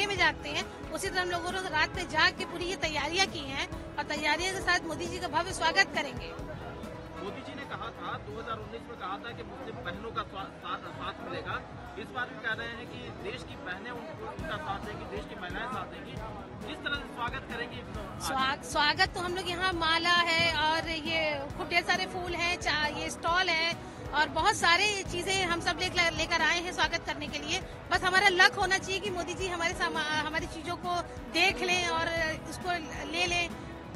आगे भी जागते हैं, उसी तरह हम लोगों ने रात में जाग के पूरी ये तैयारियां की हैं और तैयारियों के साथ मोदी जी का भव्य स्वागत करेंगे। मोदी जी ने कहा था 2019 में कहा था कि मुस्लिम बहनों का साथ मिलेगा, इस बार भी कह रहे हैं कि देश की बहनें उनका साथ देंगी, देश की महिलाएं साथ देंगी, किस तरह से स्वागत करेंगी? स्वागत तो हम लोग यहाँ माला है और ये खूब सारे फूल है, ये स्टॉल है और बहुत सारे चीजें हम सब लेकर आए हैं स्वागत करने के लिए। बस हमारा लक होना चाहिए कि मोदी जी हमारी चीजों को देख लें और उसको ले लें।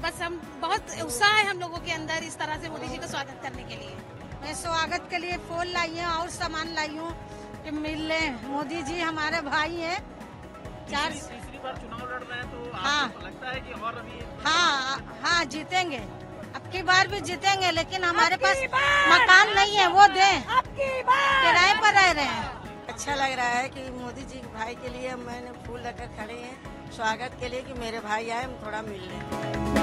बस हम बहुत उत्साह है हम लोगों के अंदर इस तरह से मोदी जी का स्वागत करने के लिए। मैं स्वागत के लिए फूल लाई हूँ और सामान लाई हूँ कि मिल लें, मोदी जी हमारे भाई हैं। तीसरी बार चुनाव लड़ रहे हैं तो आपको लगता है कि और अभी? हाँ, जीतेंगे, अब की बार भी जीतेंगे, लेकिन हमारे पास मकान नहीं है वो दें, किराए पर रह रहे हैं। अच्छा लग रहा है कि मोदी जी के भाई के लिए मैंने फूल लेकर खड़े हैं स्वागत के लिए कि मेरे भाई आए, हम थोड़ा मिल लें।